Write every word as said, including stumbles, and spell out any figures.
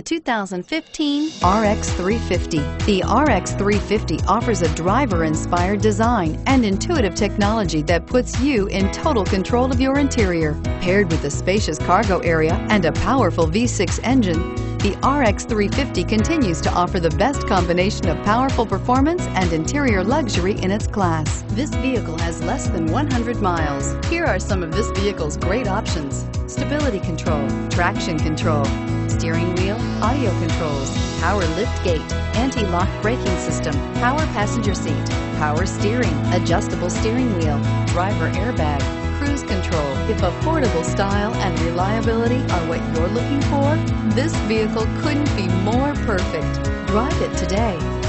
The two thousand fifteen R X three fifty. The R X three fifty offers a driver-inspired design and intuitive technology that puts you in total control of your interior. Paired with a spacious cargo area and a powerful V six engine, the R X three fifty continues to offer the best combination of powerful performance and interior luxury in its class. This vehicle has less than one hundred miles. Here are some of this vehicle's great options: stability control, traction control, steering wheel audio controls, power lift gate, anti-lock braking system, power passenger seat, power steering, adjustable steering wheel, driver airbag, cruise control. If affordable style and reliability are what you're looking for, this vehicle couldn't be more perfect. Drive it today.